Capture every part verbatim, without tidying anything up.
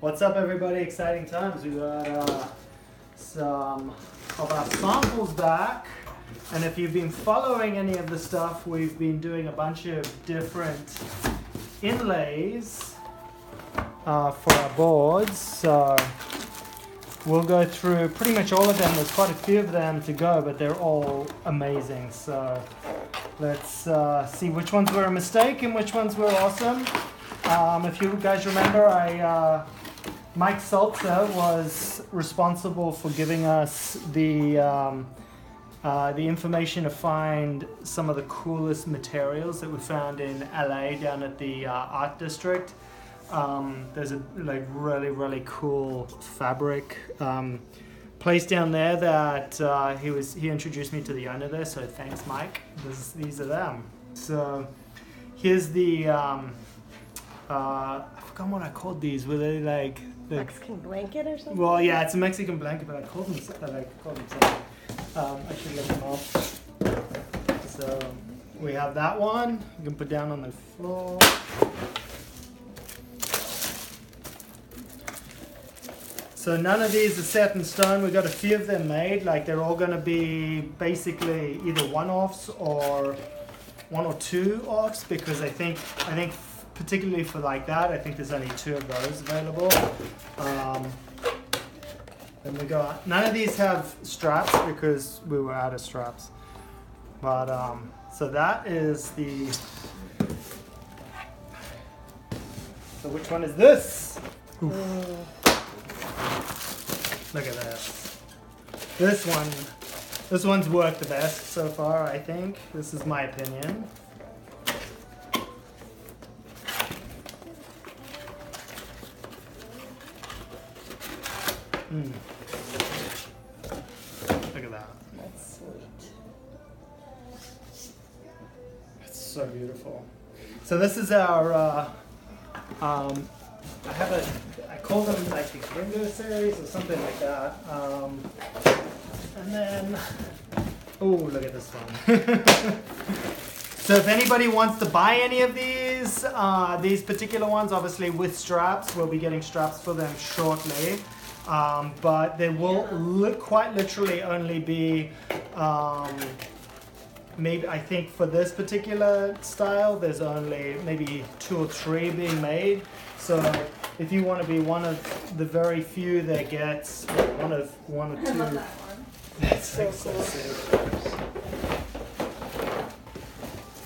What's up, everybody? Exciting times. We got uh, some of our samples back, and if you've been following any of the stuff, we've been doing a bunch of different inlays uh, for our boards. So we'll go through pretty much all of them. There's quite a few of them to go, but they're all amazing. So let's uh, see which ones were a mistake and which ones were awesome. Um, if you guys remember, I uh, Mike Saltzer was responsible for giving us the um, uh, the information to find some of the coolest materials that we found in L A down at the uh, art district. Um, there's a like really really cool fabric um, place down there that uh, he was he introduced me to the owner there. So thanks, Mike. This, these are them. So here's the um, uh, I forgot what I called these. Were they like the Mexican blanket or something? Well, yeah, it's a Mexican blanket, but I called them something. I called them something. Um, I should let them off. So we have that one. You can put down on the floor. So none of these are set in stone. We've got a few of them made. Like they're all going to be basically either one-offs or one or two-offs, because I think I think particularly for like that, I think there's only two of those available. Um, then we got none of these have straps because we were out of straps. But um, so that is the. So which one is this? Oof. Look at this. This one, this one's worked the best so far, I think. This is my opinion. Mm. Look at that. That's sweet. It's so beautiful. So this is our, uh, um, I have a, call them like the Gringo series or something like that. Um, and then, oh, look at this one. So if anybody wants to buy any of these, uh, these particular ones, obviously with straps, we'll be getting straps for them shortly. Um, but they will li- quite literally only be, um, maybe I think for this particular style, there's only maybe two or three being made. So if you want to be one of the very few that gets one of one or two, I love that one. That's so, so cool. Sick.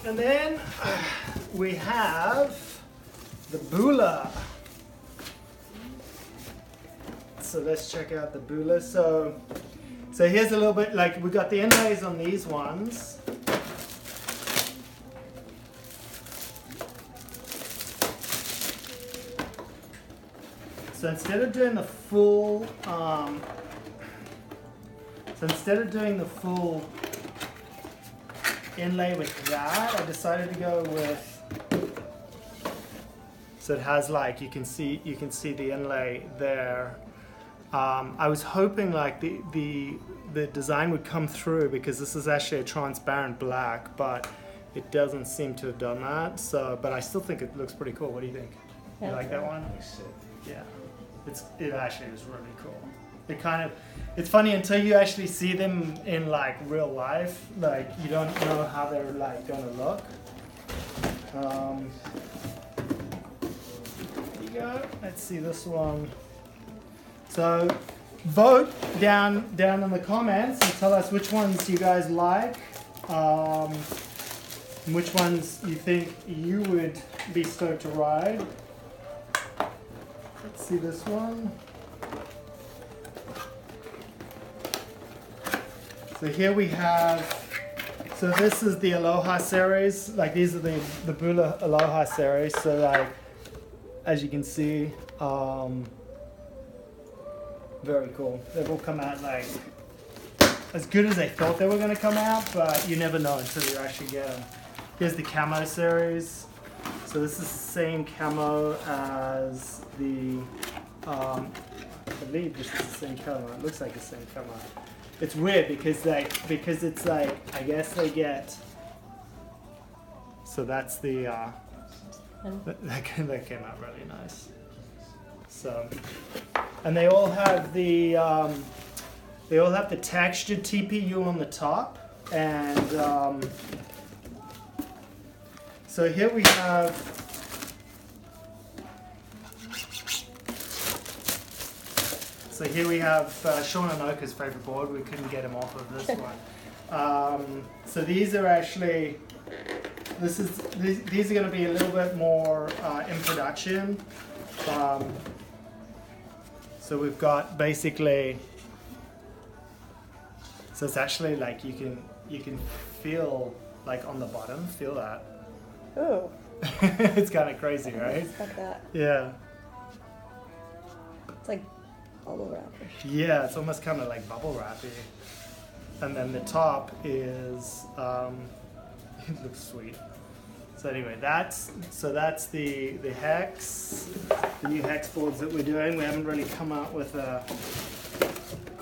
And then we have the Bula. So let's check out the Bula. So, so here's a little bit like we got the inlays on these ones. So instead of doing the full, um, so instead of doing the full inlay with that, I decided to go with. So it has like you can see you can see the inlay there. Um, I was hoping like the the the design would come through because this is actually a transparent black, but it doesn't seem to have done that. So, but I still think it looks pretty cool. What do you think? You like that one? Yeah. It's, it actually is really cool. It kind of, it's funny until you actually see them in like real life, like you don't know how they're like gonna look. Um, there you go. Let's see this one. So vote down down in the comments and tell us which ones you guys like, um, and which ones you think you would be stoked to ride. Let's see this one. So here we have, so this is the Aloha series. Like these are the, the Bula Aloha series. So like, as you can see, um, very cool. They've all come out like, as good as they thought they were gonna come out, but you never know until you actually get them. Here's the Camo series. So this is the same camo as the, um, I believe this is the same camo. It looks like the same camo. It's weird because like, because it's like, I guess they get, so that's the, uh, that, that came out really nice. So, and they all have the um, they all have the textured T P U on the top, and um, so here we have. So here we have uh, Sean Anoka's favorite board. We couldn't get him off of this one. Um, so these are actually, this is these, these are going to be a little bit more uh, in production. Um, so we've got basically, so it's actually like you can you can feel like on the bottom, feel that. Ooh. It's kind of crazy, right? It's like that. Yeah. It's like. Bubble wrap. Yeah, it's almost kind of like bubble wrappy. And then the top is, um, it looks sweet. So anyway, that's so that's the the hex, the new hex boards that we're doing. We haven't really come out with a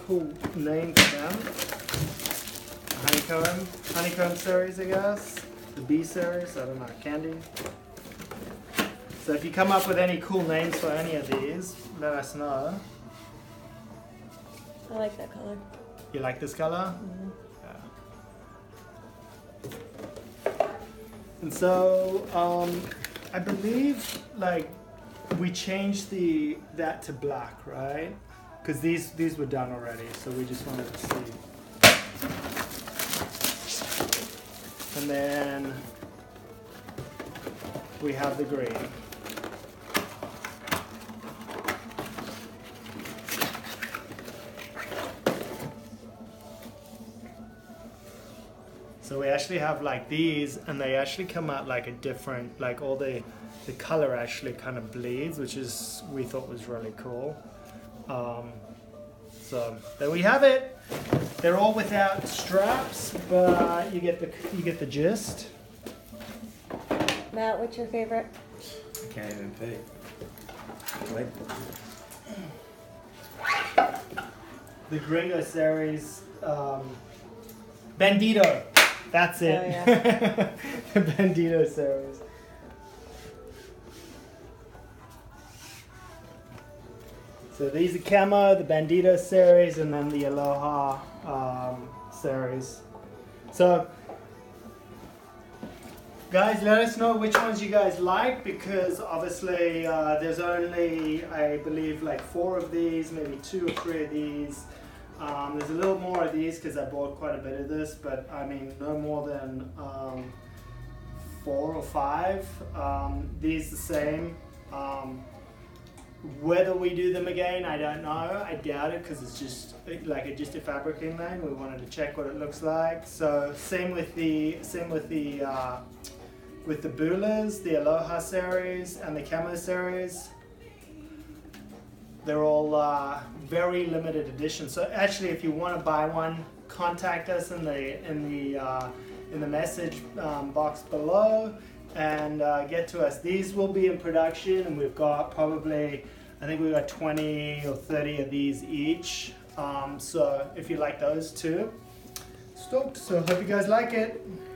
cool name for them. Honeycomb, honeycomb series, I guess. The B series, I don't know, candy. So if you come up with any cool names for any of these, let us know. I like that color. You like this color? Mm-hmm. Yeah. And so um, I believe like we changed the that to black, right? Because these these were done already, so we just wanted to see. And then we have the green. So we actually have like these, and they actually come out like a different, like all the the color actually kind of bleeds, which is we thought was really cool. Um, so there we have it. They're all without straps, but you get the you get the gist. Matt, what's your favorite? I can't even pick. Wait. The Gringo series, um, Bandito. That's it. Oh, yeah. The Bandito series. So these are camo, the Bandito series, and then the Aloha um, series. So, guys, let us know which ones you guys like, because obviously uh, there's only, I believe, like four of these, maybe two or three of these. Um, there's a little more of these because I bought quite a bit of this, but I mean no more than um, four or five. Um, these the same. Um, whether we do them again, I don't know. I doubt it because it's just like a, just a fabric inlay. We wanted to check what it looks like. So same with the same with the uh, with the Bulas, the Aloha series, and the Camo series. They're all uh, very limited edition. So actually, if you want to buy one, contact us in the in the uh, in the message um, box below and uh, get to us. These will be in production, and we've got probably I think we've got twenty or thirty of these each. Um, so if you like those too, stoked. So hope you guys like it.